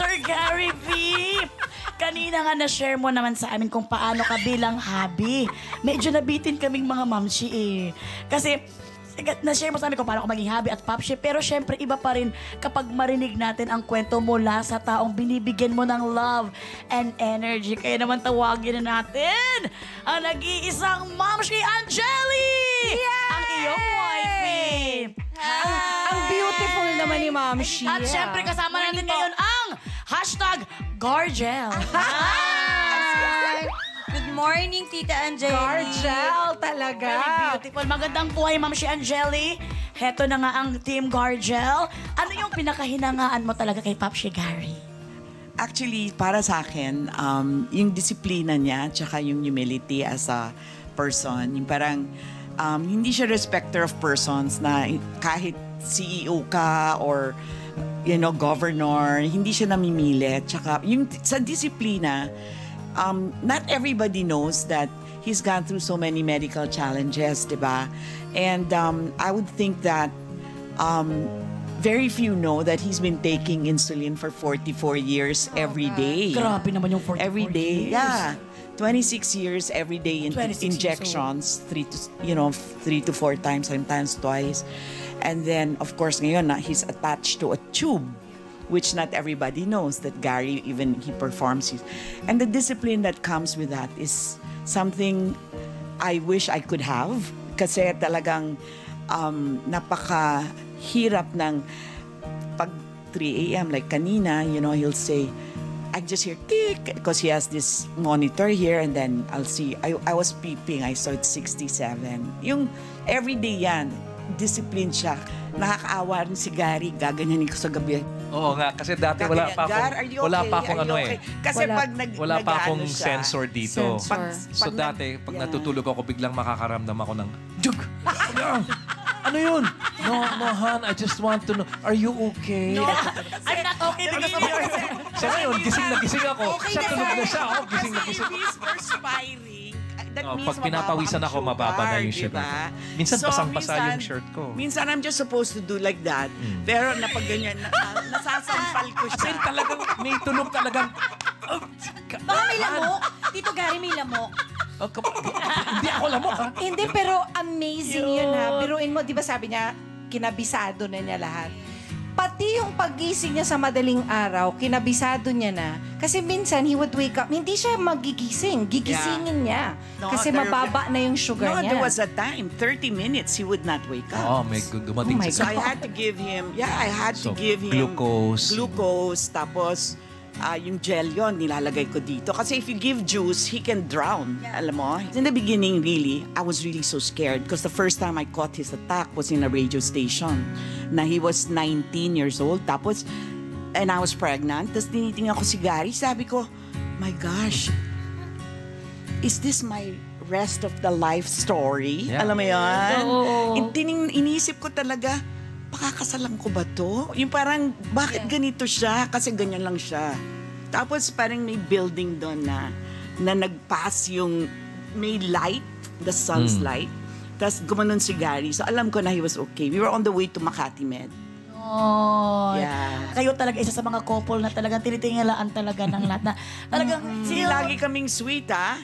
Sir Gary V, kanina nga na-share mo naman sa amin kung paano ka bilang hobby. Medyo nabitin kaming mga mamshi eh. Kasi na-share mo sa amin kung paano ka maging hobby at popshi. Pero syempre iba pa rin kapag marinig natin ang kwento mula sa taong binibigyan mo ng love and energy. Kaya naman tawagin na natin ang nag-iisang Mumshi Angeli! Yay! Ang iyong wifey! Ang beautiful naman ni Mumshi. At syempre kasama natin ngayon ang #Garjel. Good morning, Tita Angeli. Garjel talaga. Very beautiful. Magandang buhay, Mumshi Angeli. Heto na nga ang Team Garjel. Ano yung pinakahinangaan mo talaga kay Popshi Gary? Actually, para sa akin, yung disiplina niya tsaka yung humility as a person. Yung parang hindi siya respecter of persons na kahit CEO ka or governor, hindi siya namimili. Tsaka, yung, sa disiplina, not everybody knows that he's gone through so many medical challenges, diba? And I would think that very few know that he's been taking insulin for 44 years every day. Grabe naman yung 44 every day, years. Yeah. 26 years every day in injections, 3 to 4 times, sometimes twice. And then, of course, ngayon na he's attached to a tube, which not everybody knows that Gary, even he performs. And the discipline that comes with that is something I wish I could have. Kasi talagang napakahirap ng pag 3 a.m. like kanina, he'll say, I just hear tick because he has this monitor here, and then I'll see. I was peeping. I saw it 67. Yung everyday yan, discipline siya. Nakakaawa rin si Gary. Gaganyanin ko sa gabi. Oo nga, kasi dati wala pa akong, kasi pag wala pa akong sensor dito. So dati, pag natutulog ako, biglang makakaramdam ako ng jug! Ano yun? No, hon, I just want to know. Are you okay? No, I'm not okay because of your... Siya ngayon, gising na gising ako. Siya tulog na siya ako, gising na gising. Because babies were spiring. Pag pinapawisan ako, mababa na yung shirt. Minsan pasang-pasa yung shirt ko. Minsan I'm just supposed to do like that. Pero napag ganyan, nasasampal ko siya. Kasi talagang may tunog talagang... Baka may lamok. Tito Gary, may lamok. Hindi ako lamok, ha? Hindi, pero amazing yun, ha? Biruin mo, di ba sabi niya, kinabisado na niya lahat. Pati yung paggising niya sa madaling araw, kinabisado niya na. Kasi minsan, he would wake up, hindi siya magigising. Gigisingin niya. Kasi mababa na yung sugar niya. No, there was a time, 30 minutes, he would not wake up. Oh, may dumating siya. So I had to give him, glucose, tapos... yung gel yon nilalagay ko dito. Kasi if you give juice, he can drown. Alam mo? In the beginning, really, I was really so scared because the first time I caught his attack was in a radio station. Na he was 19 years old. Tapos, and I was pregnant. Tapos tinitingnan ko si Gary. Sabi ko, my gosh, is this my rest of the life story? Alam mo yan? Iniisip ko talaga, pakakasalan ko ba to? Yung parang, bakit ganito siya? Kasi ganyan lang siya. Tapos parang may building doon na nag-pass yung may light, the sun's light. Tapos gumanon si Gary. So alam ko na he was okay. We were on the way to Makati Med. Oh, yeah. Kayo talaga isa sa mga couple na talagang tinitingalaan talaga ng lahat na talagang lagi kaming sweet, ha?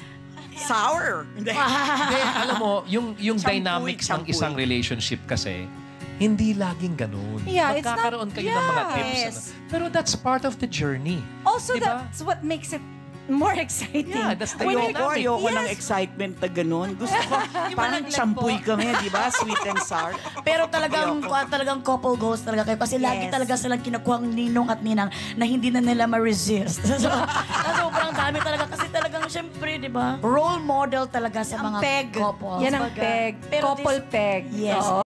Sour. Alam mo, yung dynamics ng isang relationship kasi, hindi laging ganun. Yeah, magkakaroon kayo ng mga tips. Yes. Pero that's part of the journey. Also, diba? That's what makes it more exciting. Yeah, that's the dynamic. Ayoko ng excitement na ganun. Gusto ko, parang shampooy kami, di ba? Sweet and sour. Pero talagang couple goals talaga kayo. Kasi lagi talaga silang kinakuhang ninong at ninang na hindi na nila ma-resist. So, sobrang dami talaga. Kasi talagang, syempre, di ba? Role model talaga sa mga couple. Yan ang peg. Couple peg. Yes.